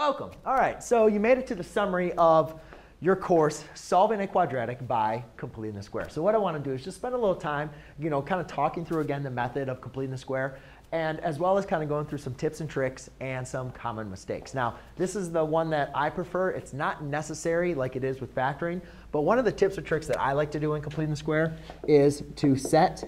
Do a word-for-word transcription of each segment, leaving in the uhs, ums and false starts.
Welcome. All right, so you made it to the summary of your course, Solving a Quadratic by Completing the Square. So what I want to do is just spend a little time, you know, kind of talking through again the method of completing the square, and as well as kind of going through some tips and tricks and some common mistakes. Now, this is the one that I prefer. It's not necessary like it is with factoring, but one of the tips or tricks that I like to do in completing the square is to set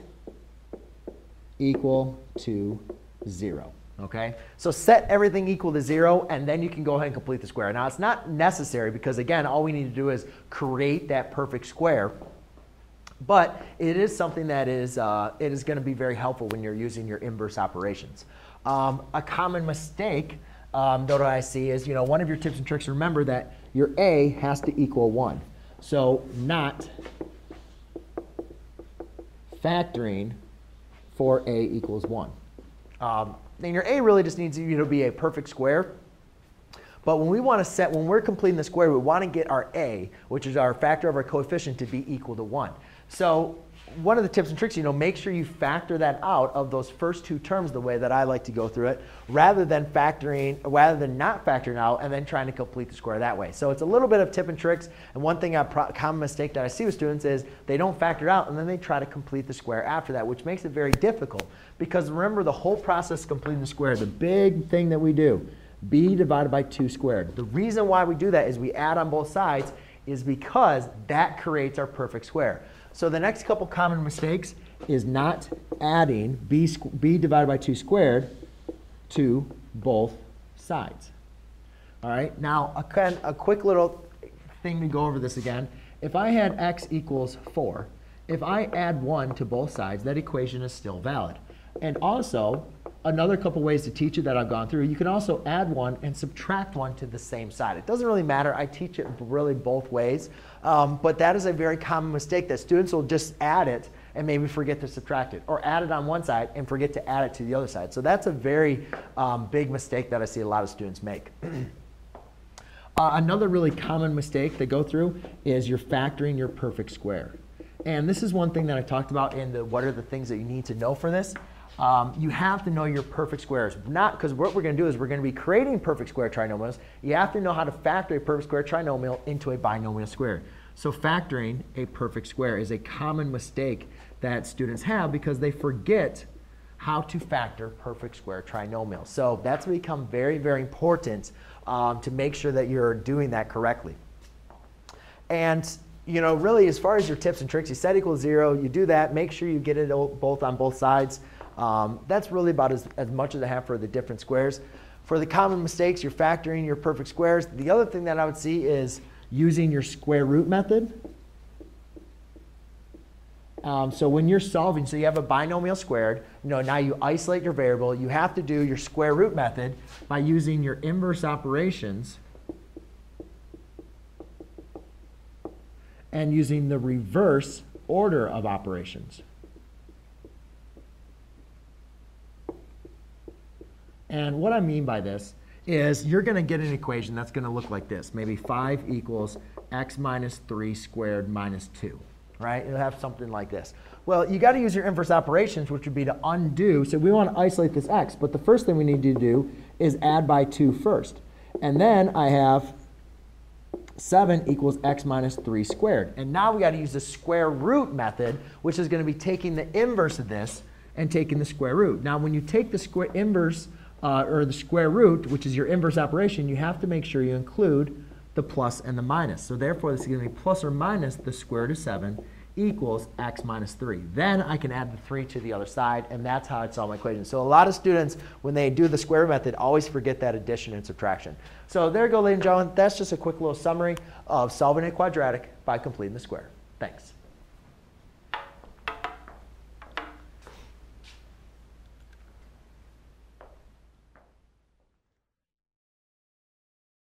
equal to zero. Okay, so set everything equal to zero, and then you can go ahead and complete the square. Now, it's not necessary because, again, all we need to do is create that perfect square. But it is something that is, uh, it is going to be very helpful when you're using your inverse operations. Um, a common mistake um, that I see is, you know, one of your tips and tricks, remember that your A has to equal one. So not factoring for A equals one. Um, And your A really just needs you to be a perfect square. But when we want to set, when we're completing the square, we want to get our A, which is our factor of our coefficient, to be equal to one. So one of the tips and tricks, you know, make sure you factor that out of those first two terms the way that I like to go through it, rather than factoring, rather than not factoring out and then trying to complete the square that way. So it's a little bit of tip and tricks. And one thing, a common mistake that I see with students is they don't factor it out and then they try to complete the square after that, which makes it very difficult. Because remember, the whole process of completing the square, the big thing that we do, b divided by two squared. The reason why we do that is we add on both sides is because that creates our perfect square. So the next couple common mistakes is not adding b, b divided by two squared to both sides. All right. Now, a, a quick little thing to go over this again. If I had x equals four, if I add one to both sides, that equation is still valid. And also, another couple ways to teach it that I've gone through, you can also add one and subtract one to the same side. It doesn't really matter. I teach it really both ways. Um, but that is a very common mistake that students will just add it and maybe forget to subtract it, or add it on one side and forget to add it to the other side. So that's a very um, big mistake that I see a lot of students make. uh, another really common mistake they go through is you're factoring your perfect square. And this is one thing that I talked about in the what are the things that you need to know for this. Um, you have to know your perfect squares. Not because what we're going to do is we're going to be creating perfect square trinomials. You have to know how to factor a perfect square trinomial into a binomial square. So factoring a perfect square is a common mistake that students have because they forget how to factor perfect square trinomials. So that's become very, very important um, to make sure that you're doing that correctly. And you know, really, as far as your tips and tricks, you set equals zero. You do that. Make sure you get it both on both sides. Um, that's really about as, as much as I have for the different squares. For the common mistakes, you're factoring your perfect squares. The other thing that I would see is using your square root method. Um, so when you're solving, so you have a binomial squared. You know, now you isolate your variable. You have to do your square root method by using your inverse operations and using the reverse order of operations. And what I mean by this is you're going to get an equation that's going to look like this. Maybe five equals x minus three squared minus two. Right? You'll have something like this. Well, you've got to use your inverse operations, which would be to undo. So we want to isolate this x. But the first thing we need to do is add by two first. And then I have seven equals x minus three squared. And now we've got to use the square root method, which is going to be taking the inverse of this and taking the square root. Now, when you take the square inverse, Uh, or the square root, which is your inverse operation, you have to make sure you include the plus and the minus. So therefore, this is going to be plus or minus the square root of seven equals x minus three. Then I can add the three to the other side, and that's how I'd solve my equation. So a lot of students, when they do the square method, always forget that addition and subtraction. So there you go, ladies and gentlemen. That's just a quick little summary of solving a quadratic by completing the square. Thanks.